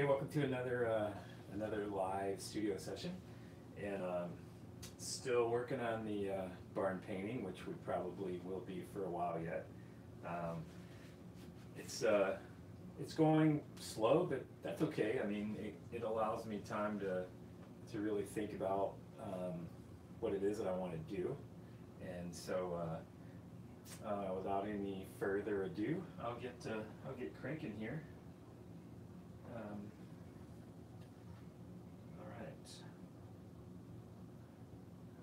Okay, welcome to another live studio session, and still working on the barn painting, which we probably will be for a while yet. It's going slow, but that's okay. I mean, it allows me time to really think about what it is that I want to do, and so without any further ado, I'll get cranking here. All right.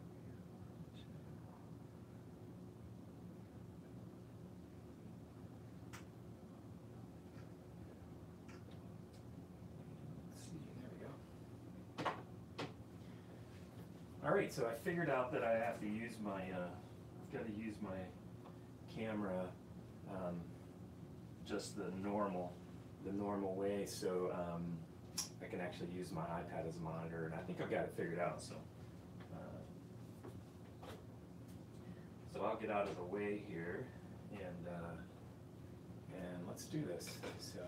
Let's see, there we go. All right, so I figured out that I have to use my, I've got to use my camera, just the normal way, so I can actually use my iPad as a monitor, and I think I've got it figured out. So so I'll get out of the way here, and let's do this. So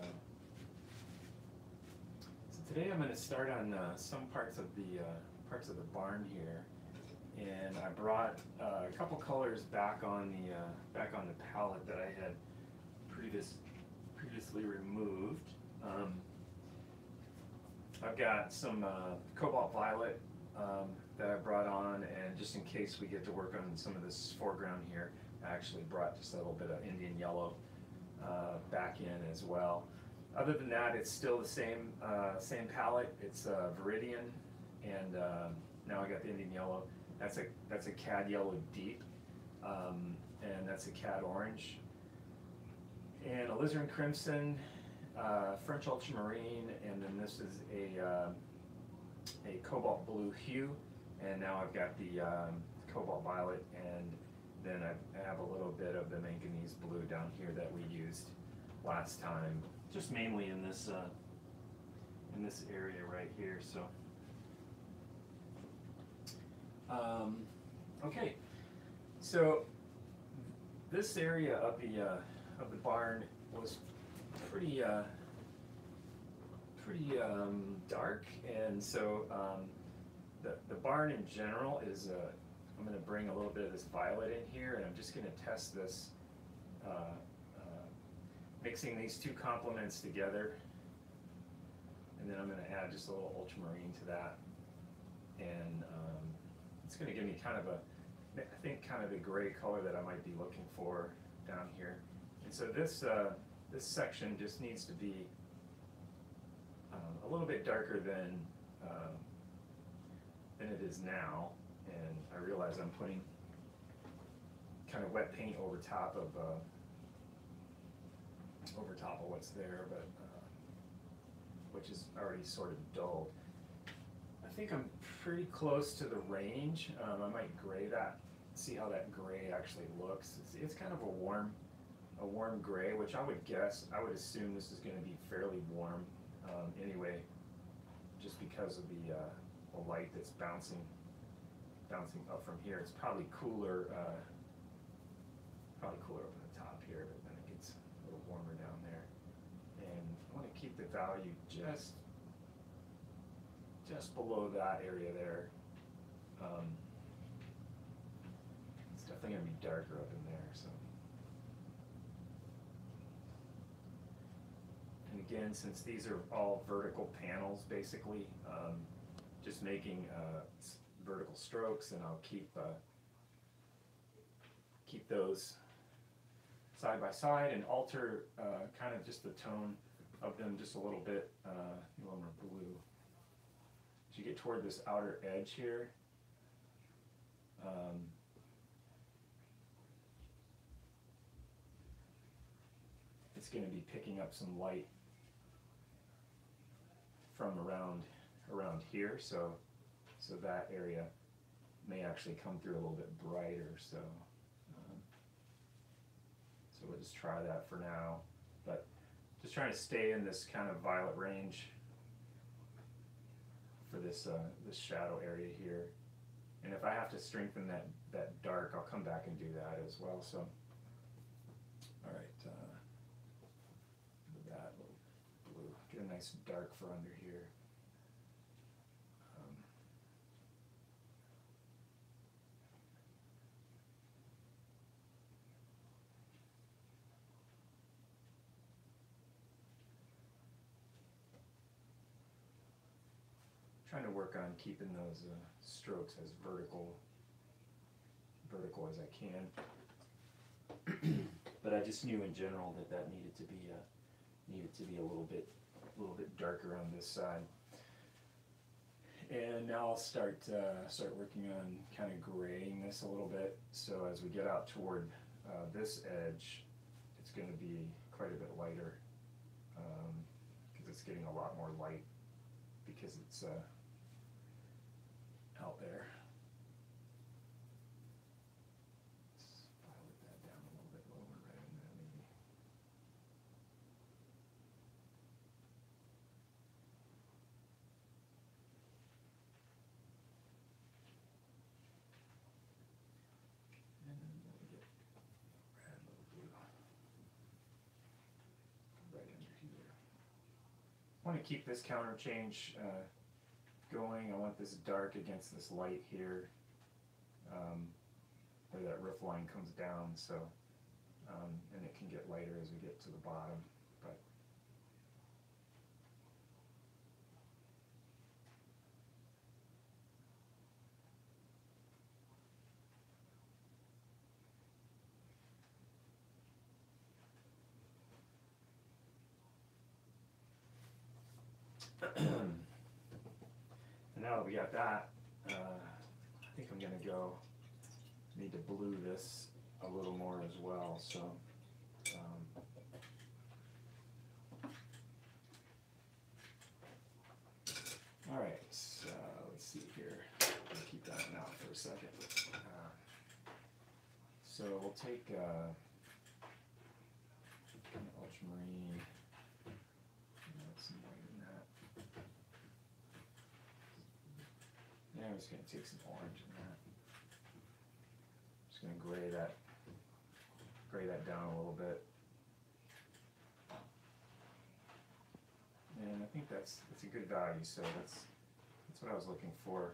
today I'm going to start on some parts of the barn here, and I brought a couple colors back on the palette that I had previously removed. I've got some cobalt violet that I brought on, and just in case we get to work on some of this foreground here, I actually brought just a little bit of Indian yellow back in as well. Other than that, it's still the same palette. It's Viridian, and now I got the Indian yellow. That's a cad yellow deep, and that's a cad orange. And alizarin crimson, French ultramarine, and then this is a cobalt blue hue. And now I've got the cobalt violet, and then I have a little bit of the manganese blue down here that we used last time, just mainly in this area right here. So, okay, so this area of the barn was pretty dark, and so the barn in general is, I'm going to bring a little bit of this violet in here, and I'm just going to test this, mixing these two complements together, and then I'm going to add just a little ultramarine to that, and it's going to give me kind of a, I think, kind of the gray color that I might be looking for down here. And so this section just needs to be a little bit darker than it is now. And I realize I'm putting kind of wet paint over top of what's there, but which is already sort of dulled. I think I'm pretty close to the range. I might gray that, see how that gray actually looks. It's kind of a warm gray, which I would assume this is going to be fairly warm anyway, just because of the light that's bouncing up from here. It's probably cooler up at the top here, but then it gets a little warmer down there. And I want to keep the value just below that area there. It's definitely going to be darker up in there, so. Again, since these are all vertical panels, basically, just making vertical strokes, and I'll keep those side by side and alter kind of just the tone of them just a little bit, a little more blue. As you get toward this outer edge here, it's going to be picking up some light from around here, so that area may actually come through a little bit brighter. So so we'll just try that for now, but just trying to stay in this kind of violet range for this shadow area here. And if I have to strengthen that dark, I'll come back and do that as well. So all right, that little blue, get a nice dark for under here. Trying to work on keeping those strokes as vertical as I can. But I just knew in general that that needed to be a little bit darker on this side. And now I'll start working on kind of graying this a little bit. So as we get out toward this edge, it's going to be quite a bit lighter because it's getting a lot more light because it's out there. I want to keep this counter change going. I want this dark against this light here, where that riff line comes down. So, and it can get lighter as we get to the bottom. But now that we got that, I think I'm going to need to blue this a little more as well. So all right, so let's see here. I'm going to keep that one out for a second. So we'll take an ultramarine. I'm just going to take some orange in that. I'm just going to gray that down a little bit. And I think that's a good value, so that's what I was looking for.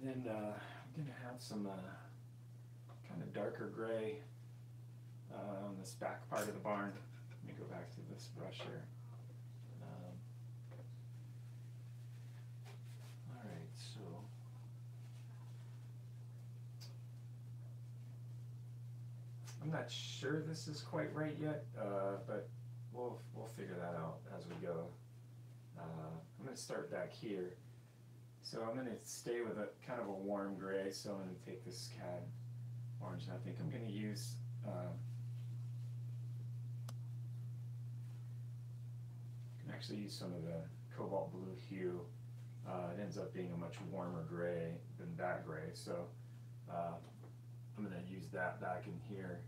And then I'm going to have some kind of darker gray on this back part of the barn. Let me go back to this brush here. All right, so I'm not sure this is quite right yet, but we'll figure that out as we go. I'm going to start back here. So I'm going to stay with a kind of a warm gray, so I'm going to take this cad orange, and I think I'm going to use can actually use some of the cobalt blue hue. It ends up being a much warmer gray than that gray, so I'm going to use that back in here.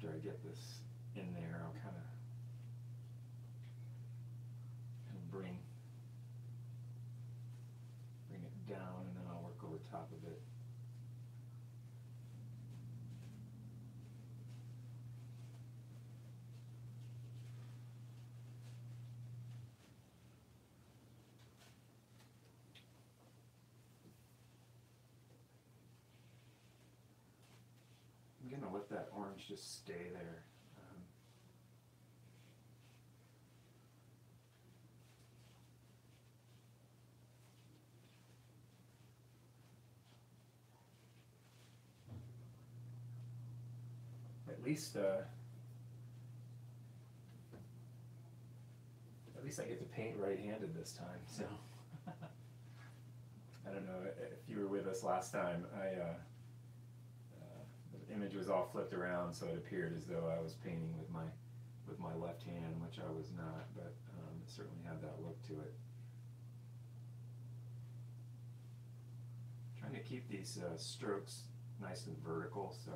After I get this in there, I'll kind of bring it down, and then I'll work over top of it. I'm going to let that orange just stay there. At least I get to paint right-handed this time. So I don't know if you were with us last time. I image was all flipped around, so it appeared as though I was painting with my left hand, which I was not, but it certainly had that look to it. I'm trying to keep these strokes nice and vertical, so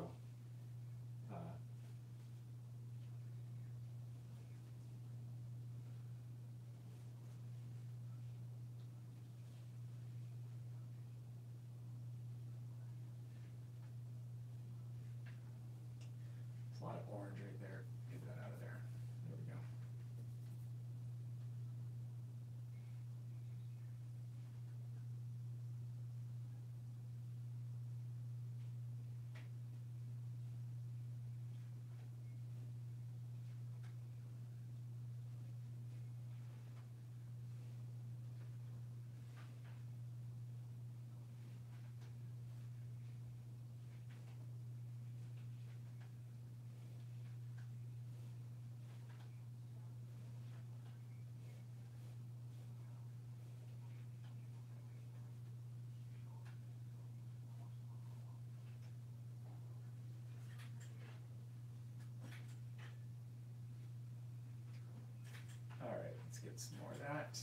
a lot of orange right there. Get that out of there. There we go. Get some more of that.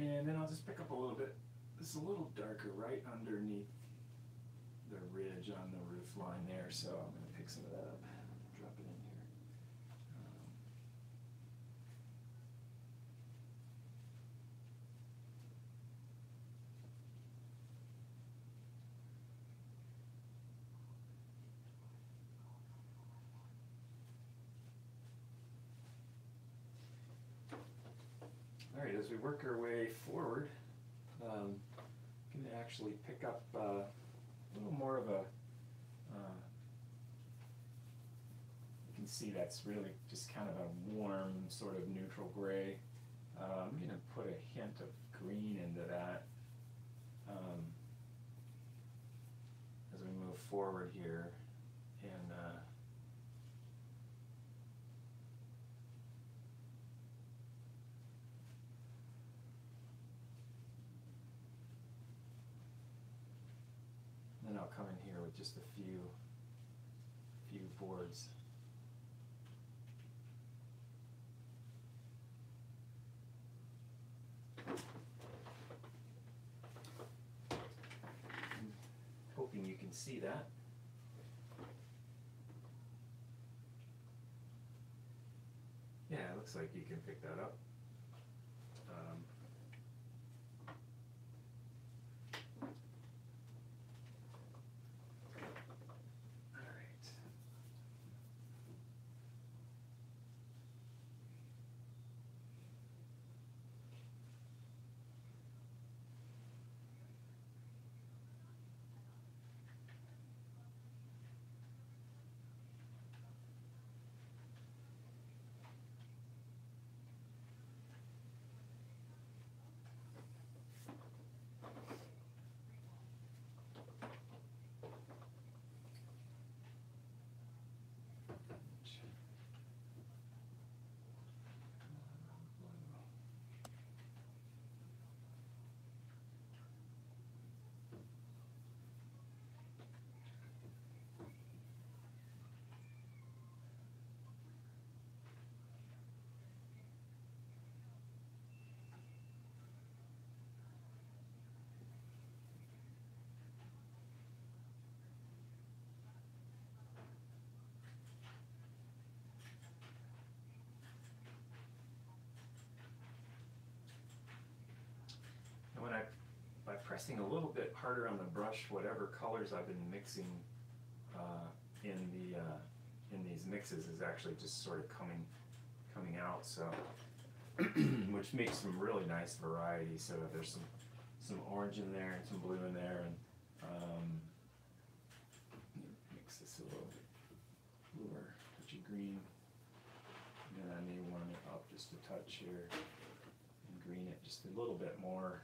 And then I'll just pick up a little bit. It's a little darker right underneath the ridge on the roof line there, so I'm going to pick some of that up, drop it in here. All right, as we work our way forward, I'm going to actually pick up a little more of a, you can see that's really just kind of a warm sort of neutral gray. I'm going to put a hint of green into that as we move forward here. And I'll come in here with just a few boards. I'm hoping you can see that. Yeah, it looks like you can pick that up. pressing a little bit harder on the brush whatever colors I've been mixing in these mixes is actually just sort of coming out, so which makes some really nice variety. So there's some orange in there and some blue in there, and mix this a little bluer, touch of green, and then I may warm it up just a touch here and green it just a little bit more.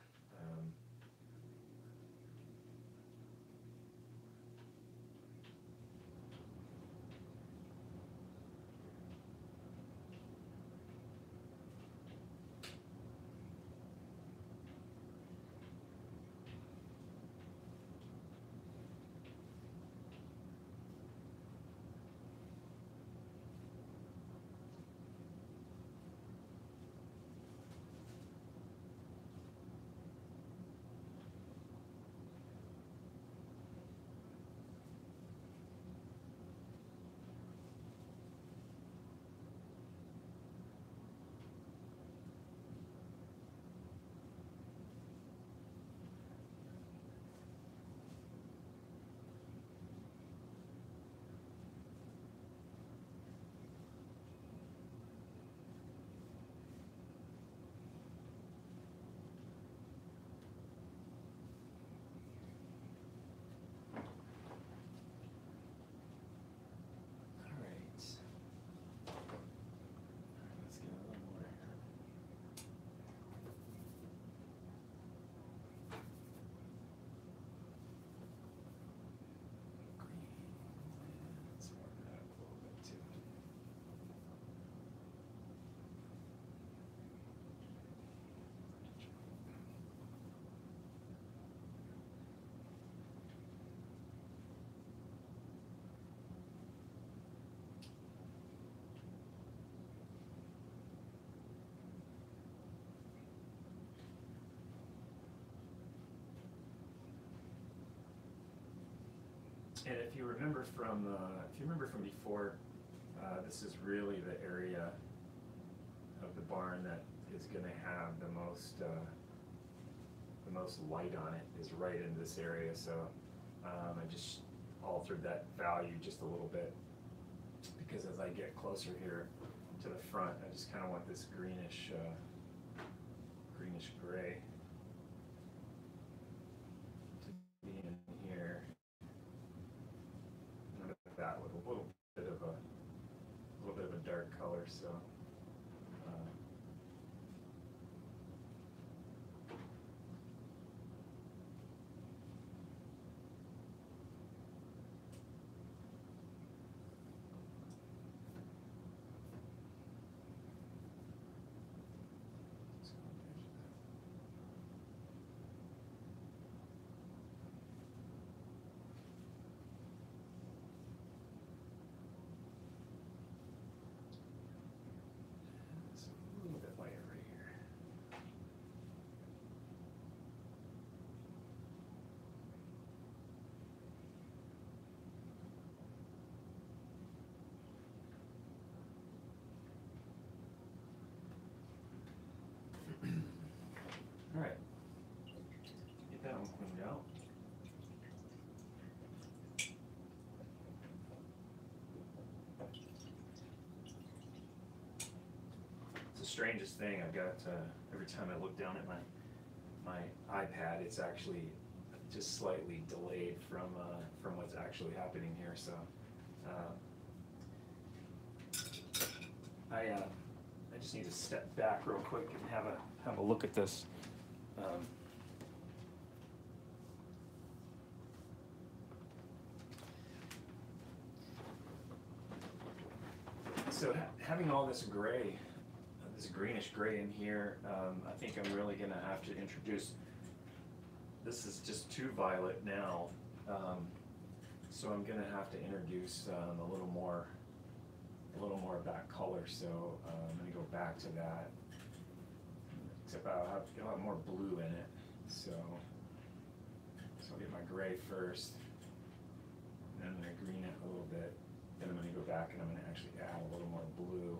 And if you remember from before, this is really the area of the barn that is going to have the most light on it, is right in this area. So I just altered that value just a little bit, because as I get closer here to the front, I just kind of want this greenish gray. So out. It's the strangest thing. I've got every time I look down at my iPad, it's actually just slightly delayed from what's actually happening here. So I just need to step back real quick and have a look at this. So having all this gray, this greenish gray in here, I think I'm really going to have to introduce, this is just too violet now, so I'm going to have to introduce a little more of that color. So I'm going to go back to that, except I'll have more blue in it. So I'll get my gray first, and then I'm going to green it a little bit. Then I'm going to go back and I'm going to actually add a little more blue,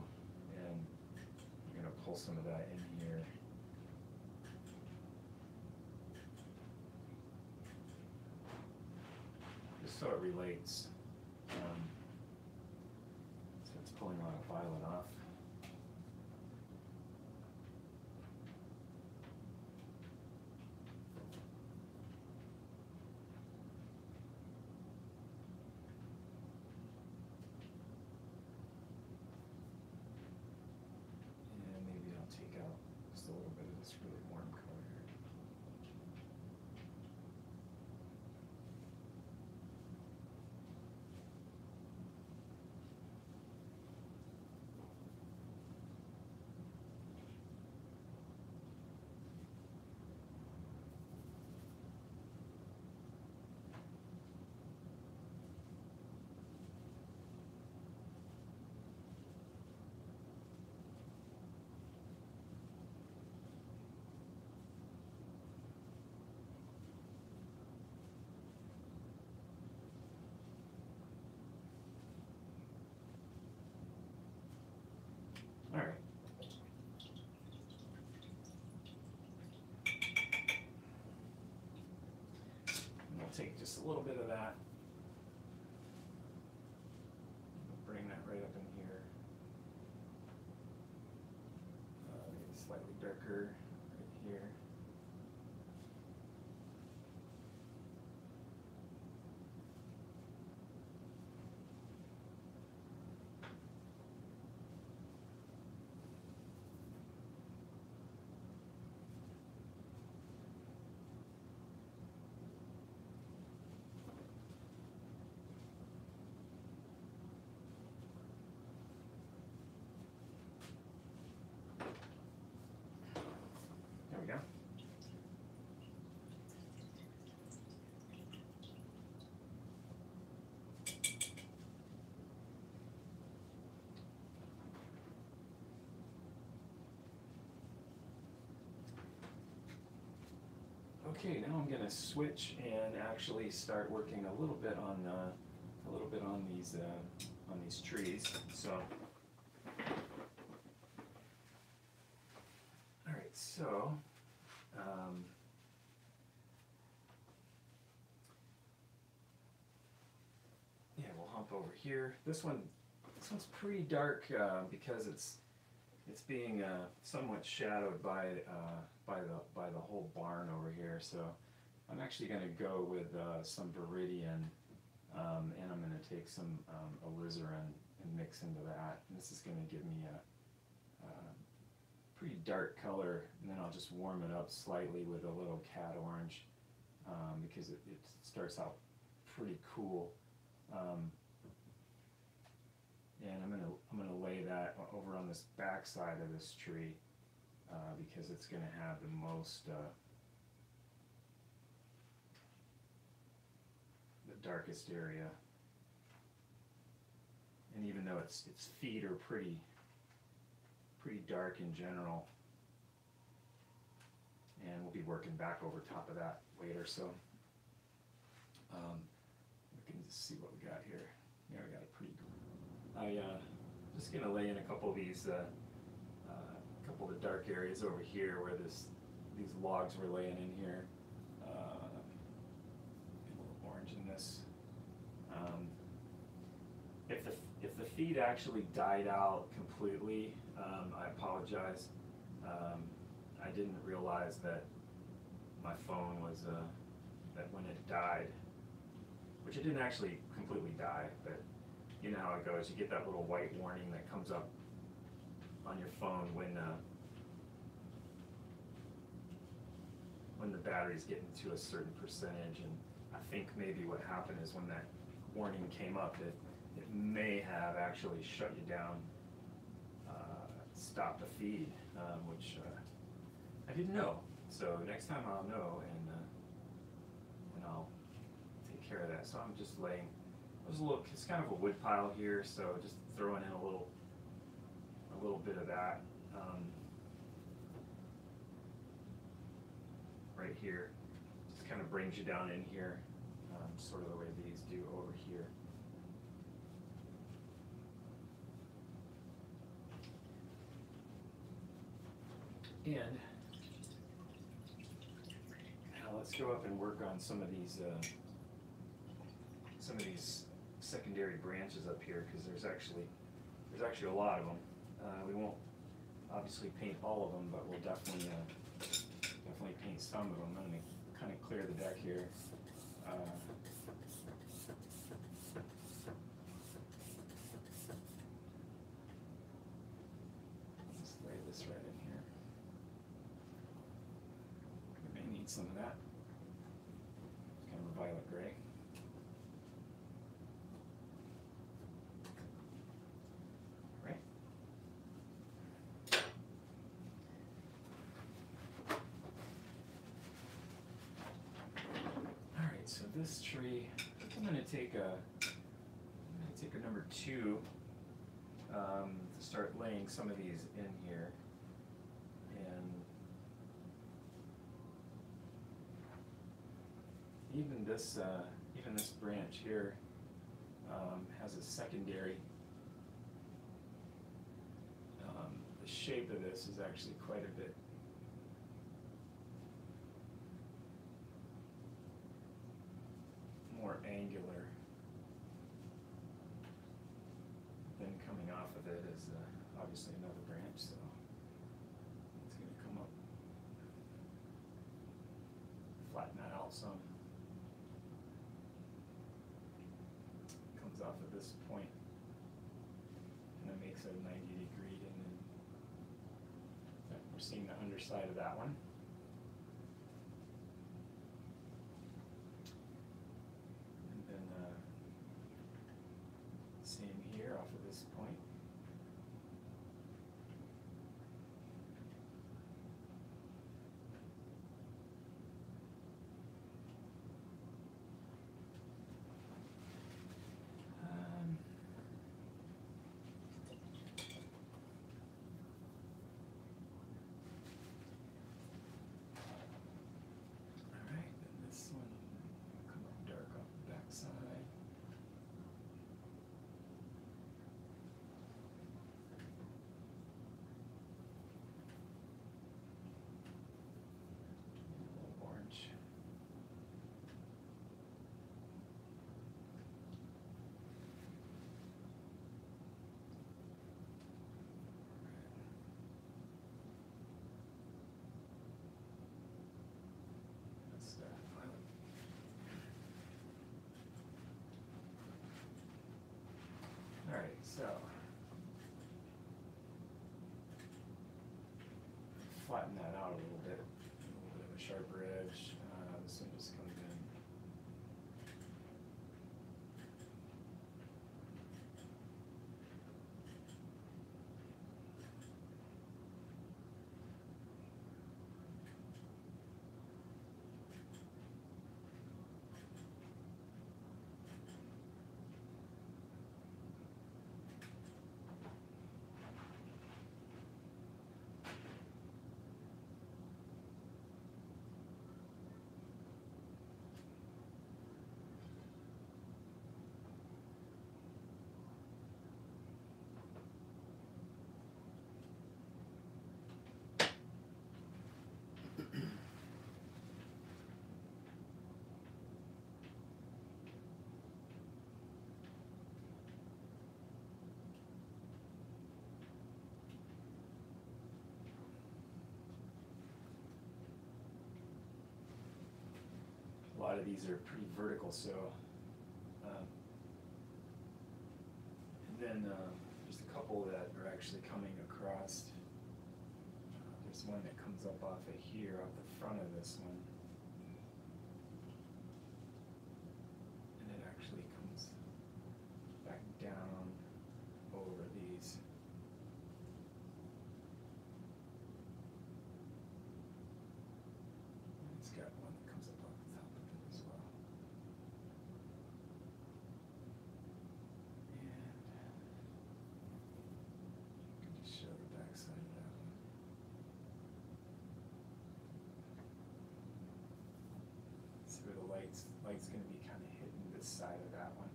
and I'm going to pull some of that in here. relates. So it's pulling a violet off. Take just a little bit of that, bring that right up in here, make it slightly darker right here. Okay, now I'm going to switch and actually start working a little bit on these trees. So, all right, so yeah, we'll hump over here. This one's pretty dark because it's being somewhat shadowed by the whole barn over here. So I'm actually going to go with some viridian and I'm going to take some alizarin and mix into that. And this is going to give me a pretty dark color, and then I'll just warm it up slightly with a little cat orange because it starts out pretty cool. And I'm gonna lay that over on this back side of this tree because it's gonna have the most the darkest area. And even though its feet are pretty dark in general, and we'll be working back over top of that later. So we can just see what we got here. Yeah, we got a pretty cool. Just gonna lay in a couple of these, couple of the dark areas over here where these logs were laying in here. A little orange in this. If the feed actually died out completely, I apologize. I didn't realize that my phone was that when it died, which it didn't actually completely die, but. You know how it goes. You get that little white warning that comes up on your phone when the battery's getting to a certain percentage. And I think maybe what happened is when that warning came up, it may have actually shut you down, stopped the feed, which I didn't know. So next time I'll know, and I'll take care of that. So I'm just laying. It's kind of a wood pile here, so just throwing in a little bit of that right here. Just kind of brings you down in here, sort of the way these do over here. And now let's go up and work on some of these. some of these secondary branches up here because there's actually a lot of them. We won't obviously paint all of them, but we'll definitely paint some of them. I'm going to kind of clear the deck here. Let's lay this right in here. We may need some of that. It's kind of a violet gray. This tree, I think I'm going to take a number 2 to start laying some of these in here, and even this branch here has a secondary. The shape of this is actually quite a bit. More angular than coming off of it is obviously another branch, so it's going to come up, flatten that out some. Comes off at this point and then makes a 90-degree, and then we're seeing the underside of that one. So, flatten that out a little bit of a sharper edge. This one just comes in. A lot of these are pretty vertical, so and then just a couple that are actually coming across. There's one that comes up off of here, off the front of this one, and it actually comes back down over these. It's got one that comes up off the top. Light's going to be kind of hitting this side of that one.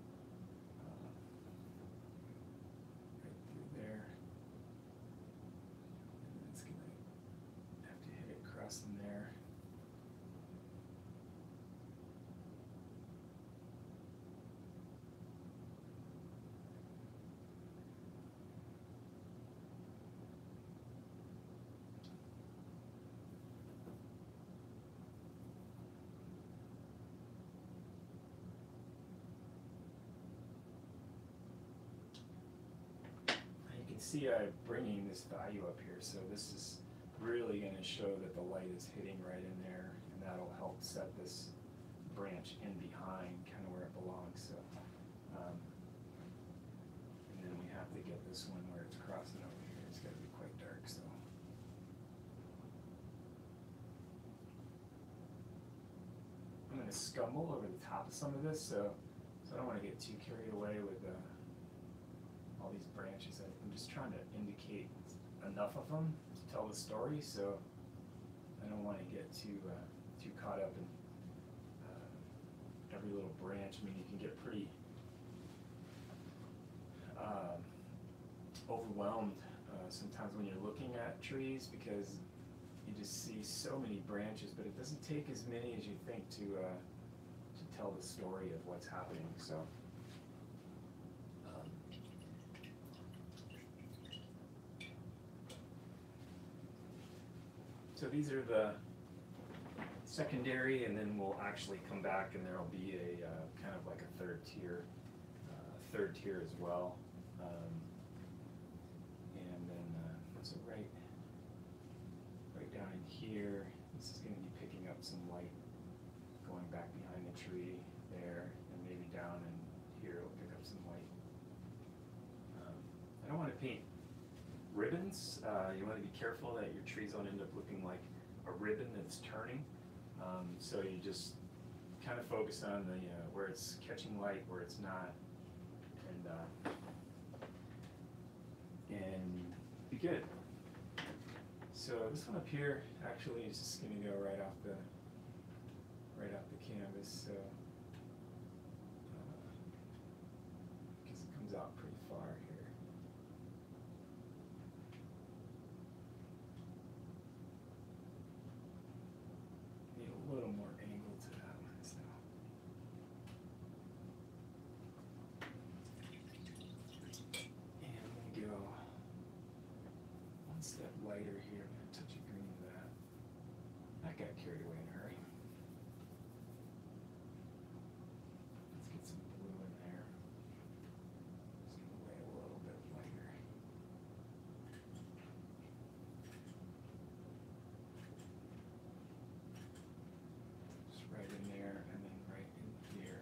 Right through there. And it's going to have to hit it crossing there. see I'm bringing this value up here, so this is really going to show that the light is hitting right in there, and that'll help set this branch in behind kind of where it belongs. So, and then we have to get this one where it's crossing over here. It's got to be quite dark, so. I'm going to scumble over the top of some of this, so I don't want to get too carried away with all these branches. I'm just trying to indicate enough of them to tell the story, so I don't want to get too caught up in every little branch. I mean, you can get pretty overwhelmed sometimes when you're looking at trees, because you just see so many branches, but it doesn't take as many as you think to tell the story of what's happening. So. So these are the secondary, and then we'll actually come back and there'll be a kind of like a third tier as well. And then so right down in here, this is going to be picking up some light going back behind the tree there, and maybe down in here it'll pick up some light. I don't want to paint ribbons. You want to be careful that your trees don't end up looking like a ribbon that's turning. So you just kind of focus on the where it's catching light, where it's not, and be good. So this one up here actually is just going to go right off the canvas. So because it comes out pretty far here. Need a little more angle to that one as well. And I'm gonna go one step lighter here. I'm gonna touch a green of that. That got carried away in a hurry. Let's get some blue in there. Just gonna lay a little bit lighter. Right in there, and then right in here.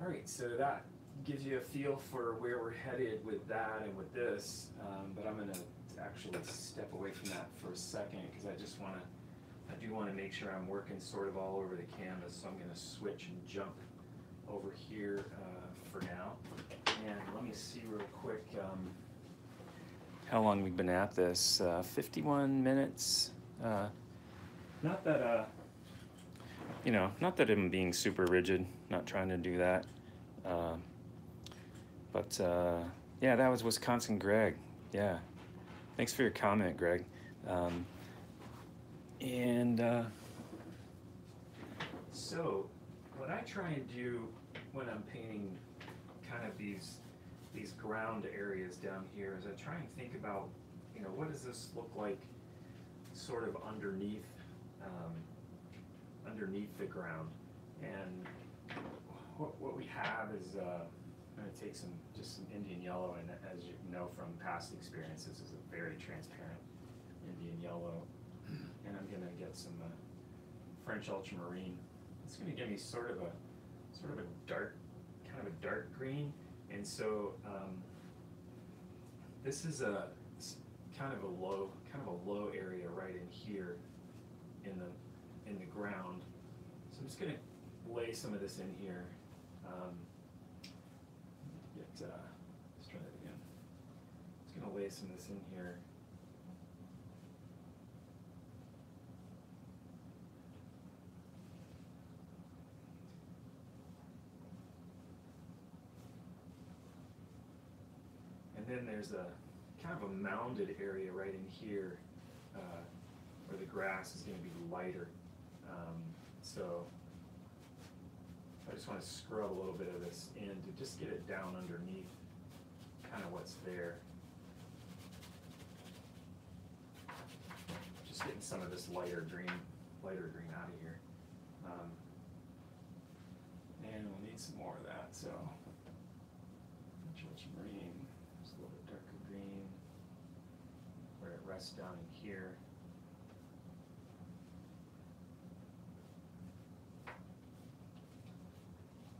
All right, so that gives you a feel for where we're headed with that and with this, but I'm going to actually step away from that for a second, because I do want to make sure I'm working sort of all over the canvas. So I'm going to switch and jump over here for now, and let me see real quick how long we've been at this. 51 minutes. Not that you know, not that I'm being super rigid, not trying to do that, but yeah, that was Wisconsin Greg. Yeah. Thanks for your comment, Greg. So what I try and do when I'm painting kind of these ground areas down here is I try and think about, you know, what does this look like sort of underneath the ground? And what we have is I'm going to take just some Indian yellow, and as you know from past experiences, is a very transparent Indian yellow, and I'm going to get some French ultramarine. It's going to give me sort of a dark, kind of a dark green, and so this is a kind of a low area right in here in the ground. So I'm just going to lay some of this in here. Let's try that again. I'm just going to lay some of this in here. And then there's a kind of a mounded area right in here where the grass is going to be lighter. So I just want to scrub a little bit of this in to just get it down underneath kind of what's there. Just getting some of this lighter green out of here. And we'll need some more of that, so. Green, just a little bit darker green, where it rests down in here.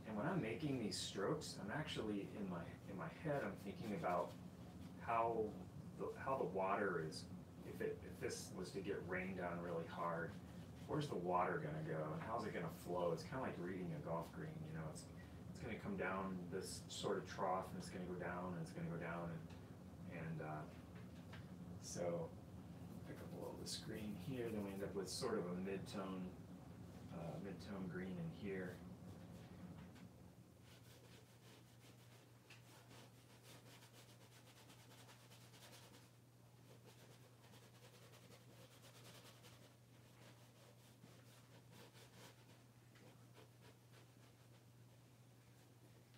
And when I'm making these strokes, I'm actually in my head, I'm thinking about how the water is. If this was to get rained on really hard, where's the water going to go and how's it going to flow? It's kind of like reading a golf green, you know. It's going to come down this sort of trough, and it's going to go down, and it's going to go down, and so pick up a little of this green here. Then we end up with sort of a mid-tone green in here.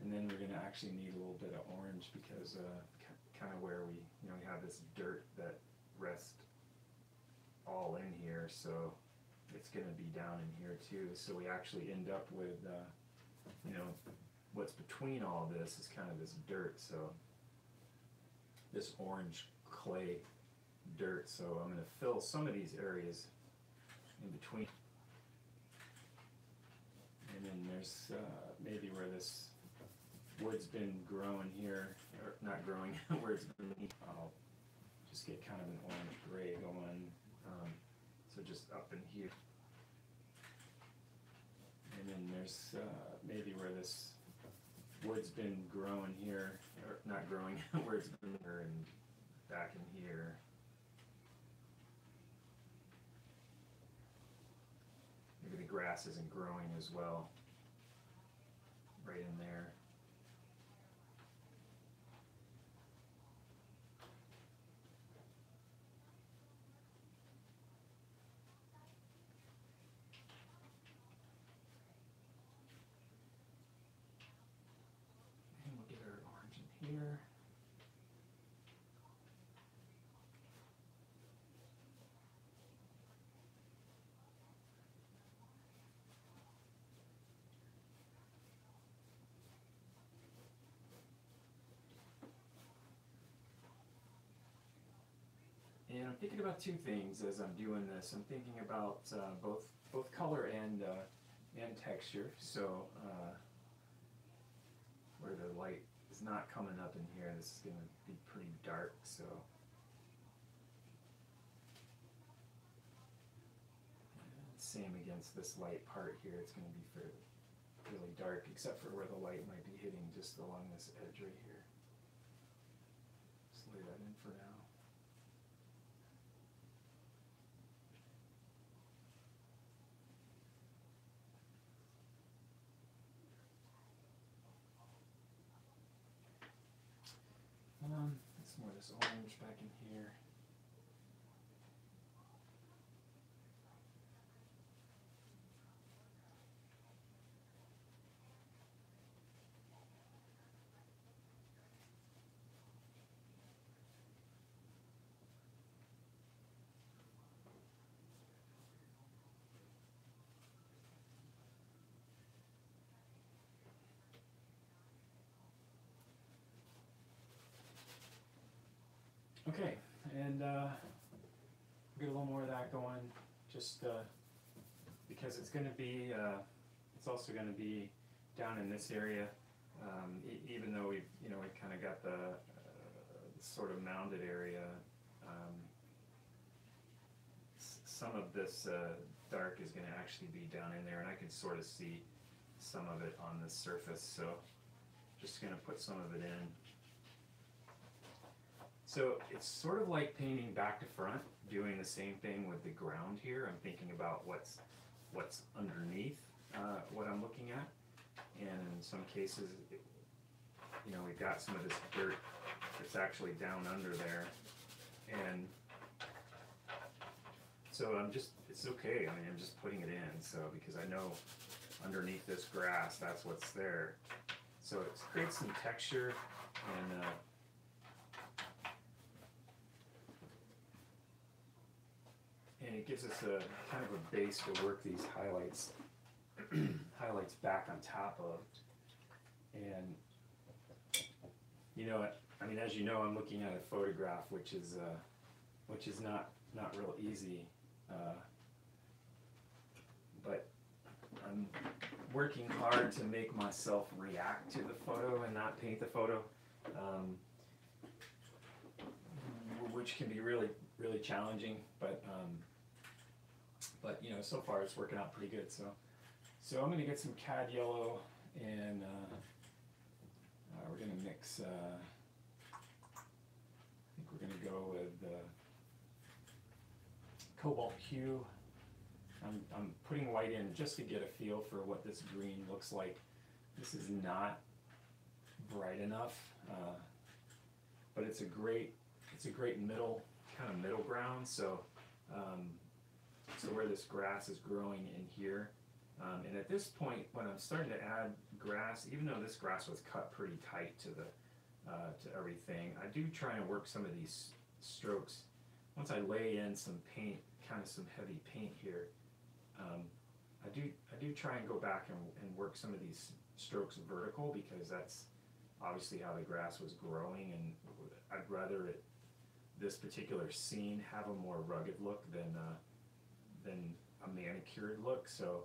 And then we're going to actually need a little bit of orange because kind of where we have this dirt that rests all in here, so it's going to be down in here too. So we actually end up with what's between all this is kind of this dirt. So this orange clay dirt. So I'm going to fill some of these areas in between, and then there's maybe where this wood's been growing here, or not growing, where it's been, I'll just get kind of an orange gray going, so just up in here, and then there's maybe where this wood's been growing here, or not growing, where it's been here, and back in here. Maybe the grass isn't growing as well, right in there. Here. And I'm thinking about two things as I'm doing this. I'm thinking about both color and texture. So where the light it's not coming up in here. This is going to be pretty dark, so and same against this light part here. It's going to be really dark, except for where the light might be hitting just along this edge right here. Just lay that in for now. It's more this orange back in here. Okay, and get a little more of that going, just because it's going to be, it's also going to be down in this area, even though we've kind of got the sort of mounded area. Some of this dark is going to actually be down in there, and I can sort of see some of it on the surface, so just going to put some of it in. So it's sort of like painting back to front, doing the same thing with the ground here. I'm thinking about what's underneath what I'm looking at, and in some cases, we've got some of this dirt that's actually down under there, and so I'm just, it's okay. I mean, I'm just putting it in, so because I know underneath this grass. That's what's there. So it creates some texture and it gives us a kind of a base to work these highlights back on top of. And you know, I mean, as you know, I'm looking at a photograph, which is not real easy, but I'm working hard to make myself react to the photo and not paint the photo, which can be really challenging. But you know, so far it's working out pretty good. So I'm going to get some cad yellow and. We're going to mix, I think we're going to go with cobalt hue. I'm putting white in just to get a feel for what this green looks like. This is not bright enough, but it's a great middle ground. So where this grass is growing in here. And at this point, when I'm starting to add grass, even though this grass was cut pretty tight to the to everything, I do try and work some of these strokes. Once I lay in some paint, kind of some heavy paint here, I do try and go back and work some of these strokes vertical, because that's obviously how the grass was growing, and I'd rather this particular scene have a more rugged look than a manicured look. So.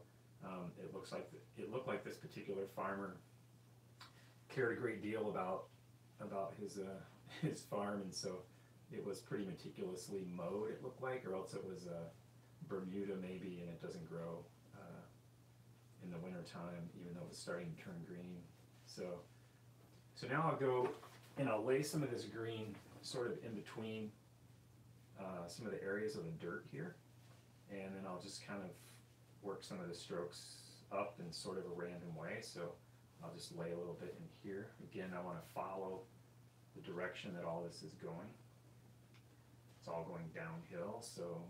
It looks like it looked like this particular farmer cared a great deal about his farm, and so it was pretty meticulously mowed. It looked like, or else it was Bermuda maybe, and it doesn't grow in the winter time, even though it's starting to turn green. So now I'll go and I'll lay some of this green sort of in between some of the areas of the dirt here, and then I'll just kind of work some of the strokes up in sort of a random way. So I'll just lay a little bit in here. Again, I want to follow the direction that all this is going. It's all going downhill, so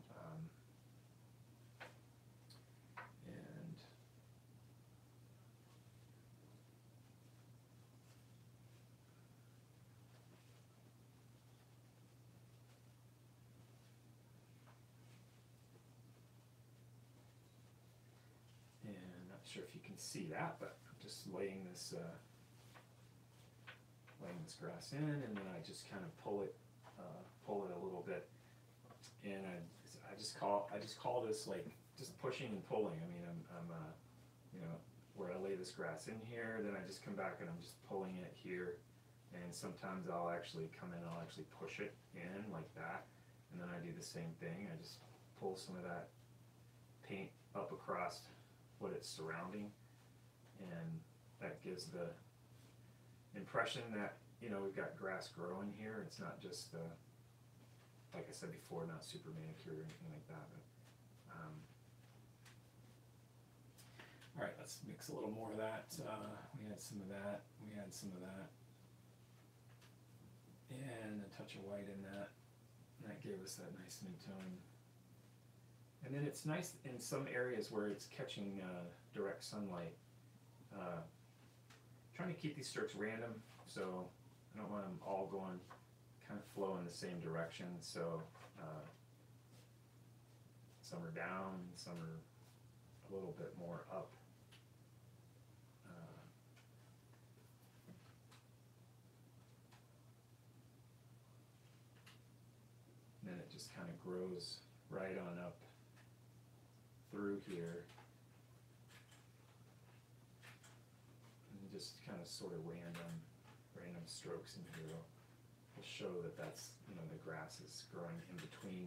and not sure if you can see that, but I'm just laying this grass in, and then I just kind of pull it a little bit, and I just call this like just pushing and pulling. I mean, I'm you know, where I lay this grass in here, then I just come back and I'm just pulling it here, and sometimes I'll actually come in and I'll actually push it in like that, and then I do the same thing. I just pull some of that paint up across what it's surrounding, and that gives the impression that, you know, we've got grass growing here. It's not just like I said before, not super manicured or anything like that. But, all right, let's mix a little more of that. We had some of that. We had some of that, and a touch of white in that, and that gave us that nice mid-tone. And then it's nice in some areas where it's catching direct sunlight. Trying to keep these strokes random, so I don't want them all going, kind of flow in the same direction. So some are down, some are a little bit more up. And then it just kind of grows right on up through here, and just kind of sort of random strokes in here will show that that's, you know, the grass is growing in between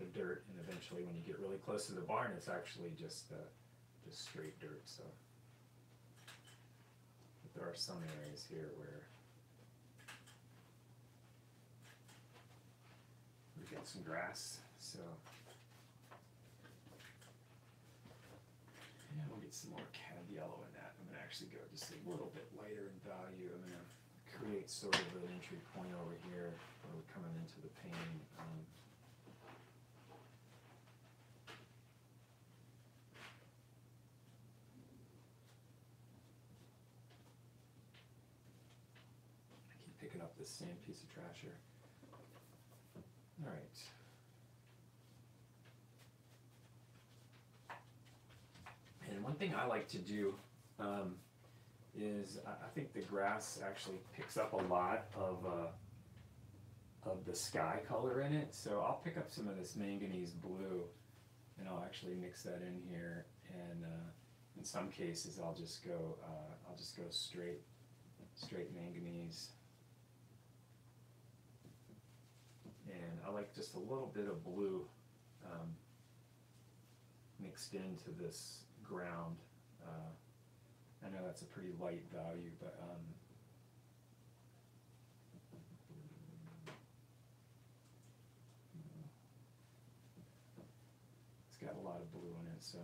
the dirt, and eventually when you get really close to the barn, it's actually just straight dirt. So, but there are some areas here where we've got some grass, so. And we'll get some more cad yellow in that. I'm going to actually go just a little bit lighter in value. I'm going to create sort of an entry point over here where we're coming into the painting. out this same piece of trash here. All right. And one thing I like to do is I think the grass actually picks up a lot of the sky color in it. So I'll pick up some of this manganese blue and I'll actually mix that in here. And in some cases I'll just go straight manganese. And I like just a little bit of blue mixed into this ground. I know that's a pretty light value, but it's got a lot of blue in it, so.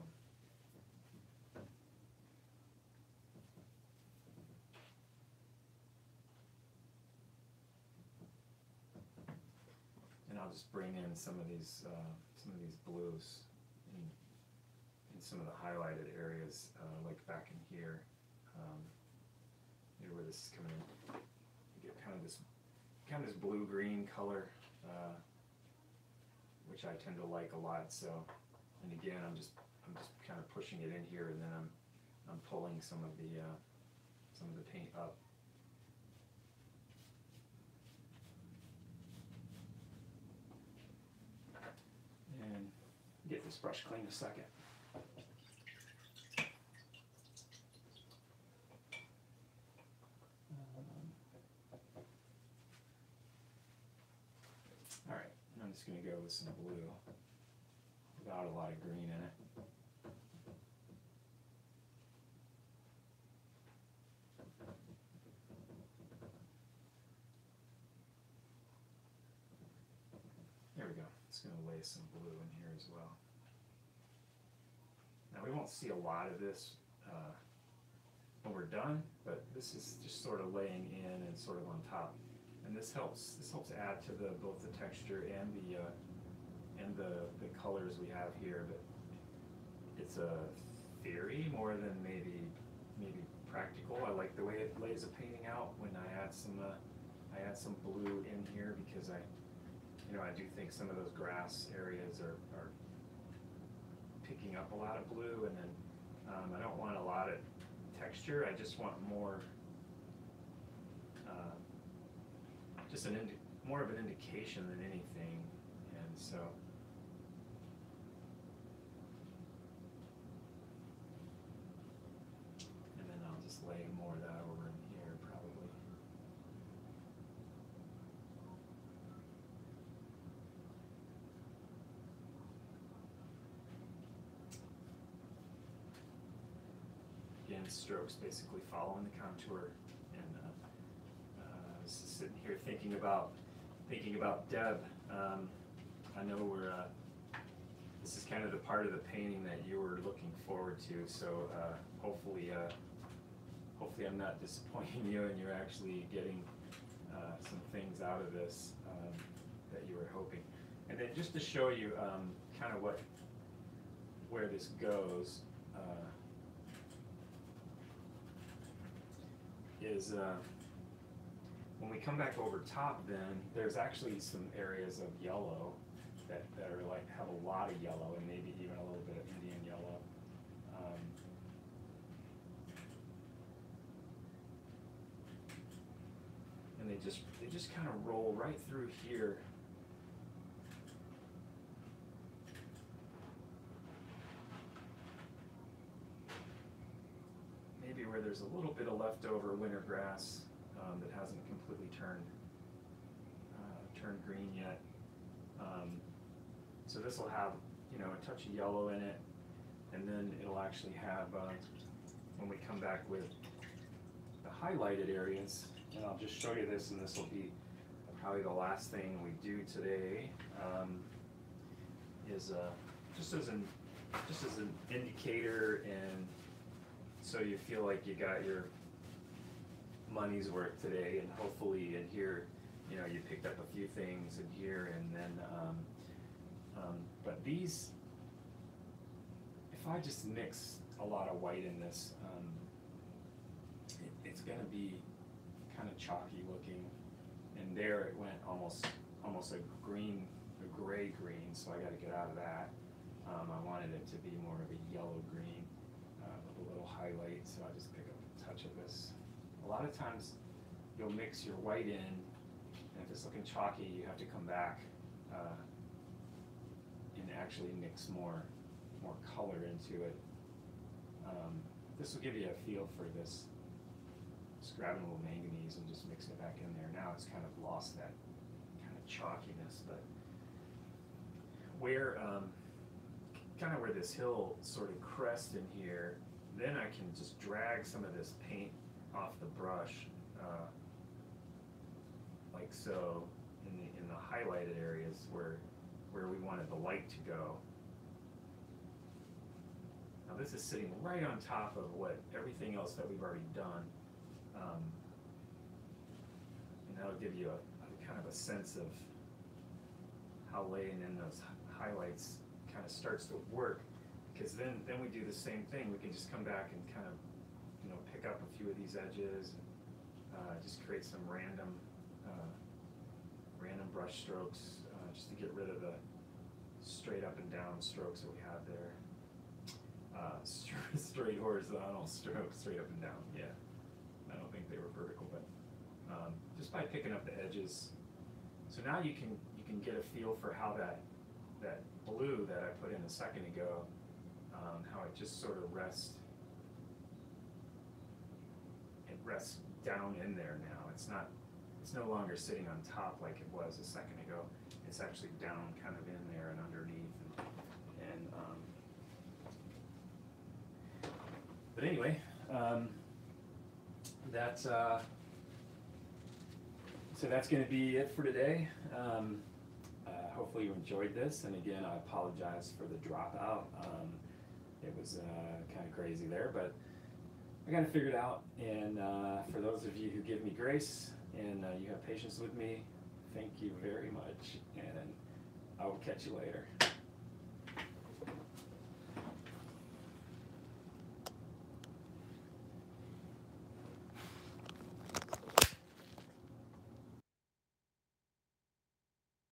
And I'll just bring in some of these blues in some of the highlighted areas, like back in here. Here where this is coming in, you get kind of this blue-green color, which I tend to like a lot. So, and again, I'm just kind of pushing it in here, and then I'm pulling some of the paint up. And get this brush clean a second. I'm just going to go with some blue without a lot of green in it. There we go. It's going to lay some blue in here as well. Now we won't see a lot of this when we're done, but this is just sort of laying in and sort of on top. And this helps add to the both the texture and the colors we have here, but it's a theory more than maybe practical. I like the way it lays a painting out when I add some blue in here, because I do think some of those grass areas are picking up a lot of blue, and then I don't want a lot of texture. I just want more just more of an indication than anything, and so and then I'll just lay more of that over in here probably. Again, strokes basically following the contour. Sitting here thinking about Deb. I know we're this is kind of the part of the painting that you were looking forward to, so hopefully I'm not disappointing you and you're actually getting some things out of this that you were hoping. And then just to show you kind of where this goes is when we come back over top, then there's actually some areas of yellow that are like have a lot of yellow and maybe even a little bit of Indian yellow. And they just kind of roll right through here. Maybe where there's a little bit of leftover winter grass that hasn't completely turned green yet. So this will have a touch of yellow in it, and then it'll actually have when we come back with the highlighted areas. And I'll just show you this, and this will be probably the last thing we do today. Is just as an indicator, and so you feel like you got your money's worth today, and hopefully in here, you picked up a few things in here, and then, but these, if I just mix a lot of white in this, it's going to be kind of chalky looking, and there it went almost a gray green, so I got to get out of that. I wanted it to be more of a yellow-green with a little highlight, so I just pick up a touch of this. A lot of times you'll mix your white in, and if it's looking chalky, you have to come back and actually mix more color into it. This will give you a feel for this. Just grabbing a little manganese and just mixing it back in there. Now it's kind of lost that kind of chalkiness, but where kind of where this hill sort of crests in here, then I can just drag some of this paint off the brush, like so, in the highlighted areas where we wanted the light to go. Now this is sitting right on top of what everything else that we've already done. And that'll give you a kind of a sense of how laying in those highlights kind of starts to work, because then we do the same thing. We can just come back and kind of, you know, pick up a few of these edges, just create some random brush strokes just to get rid of the straight up and down strokes that we have there. Straight horizontal strokes, straight up and down. Yeah. I don't think they were vertical, but just by picking up the edges. So now you can get a feel for how that blue that I put in a second ago, how it just sort of rests. It rests down in there now. It's no longer sitting on top like it was a second ago. It's actually down, kind of in there and underneath. But anyway. So that's going to be it for today. Hopefully you enjoyed this, and again, I apologize for the dropout. It was kind of crazy there, but I got to figure it out, and for those of you who give me grace and you have patience with me, thank you very much, and I will catch you later.